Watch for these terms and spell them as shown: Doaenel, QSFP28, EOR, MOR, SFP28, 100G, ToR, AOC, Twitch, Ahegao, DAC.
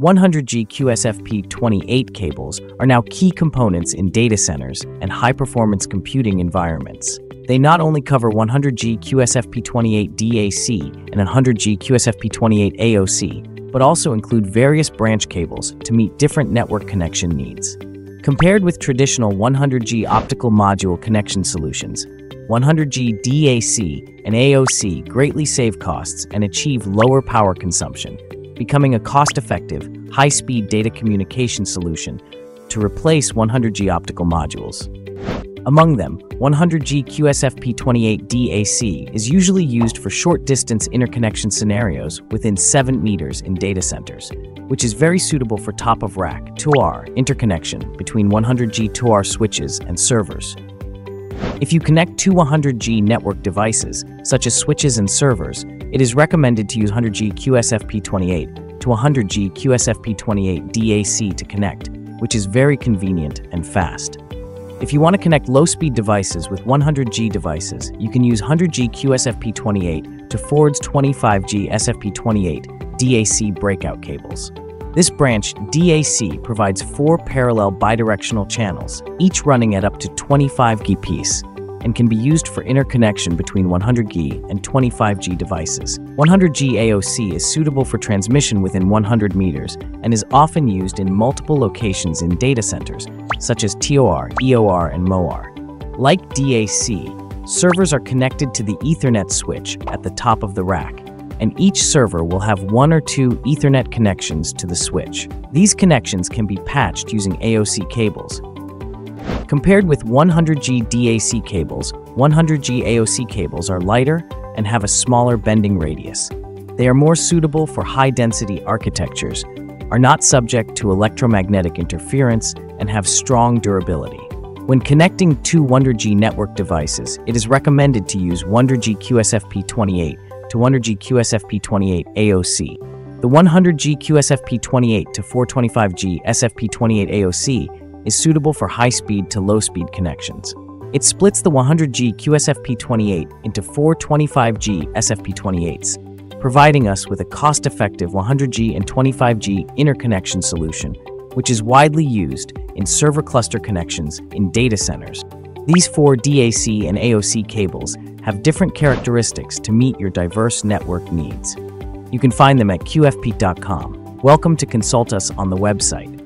100G QSFP28 cables are now key components in data centers and high-performance computing environments. They not only cover 100G QSFP28 DAC and 100G QSFP28 AOC, but also include various branch cables to meet different network connection needs. Compared with traditional 100G optical module connection solutions, 100G DAC and AOC greatly save costs and achieve lower power consumption, becoming a cost-effective, high-speed data communication solution to replace 100G optical modules. Among them, 100G QSFP28 DAC is usually used for short-distance interconnection scenarios within 7 meters in data centers, which is very suitable for top-of-rack (ToR) interconnection between 100G ToR switches and servers. If you connect two 100G network devices, such as switches and servers, it is recommended to use 100G QSFP28 to 100G QSFP28 DAC to connect, which is very convenient and fast. If you want to connect low-speed devices with 100G devices, you can use 100G QSFP28 to Ford's 25G SFP28 DAC breakout cables. This branch DAC provides 4 parallel bidirectional channels, each running at up to 25G piece, and can be used for interconnection between 100G and 25G devices. 100G AOC is suitable for transmission within 100 meters and is often used in multiple locations in data centers, such as ToR, EOR, and MOR. Like DAC, servers are connected to the Ethernet switch at the top of the rack, and each server will have 1 or 2 Ethernet connections to the switch. These connections can be patched using AOC cables. Compared with 100G DAC cables, 100G AOC cables are lighter and have a smaller bending radius. They are more suitable for high-density architectures, are not subject to electromagnetic interference, and have strong durability. When connecting two 100G network devices, it is recommended to use 100G QSFP28 to 100G QSFP28 AOC. The 100G QSFP28 to 425G SFP28 AOC is suitable for high-speed to low-speed connections. It splits the 100G QSFP28 into 425G SFP28s, providing us with a cost-effective 100G and 25G interconnection solution, which is widely used in server cluster connections in data centers. These 4 DAC and AOC cables have different characteristics to meet your diverse network needs. You can find them at QFP.com. Welcome to consult us on the website.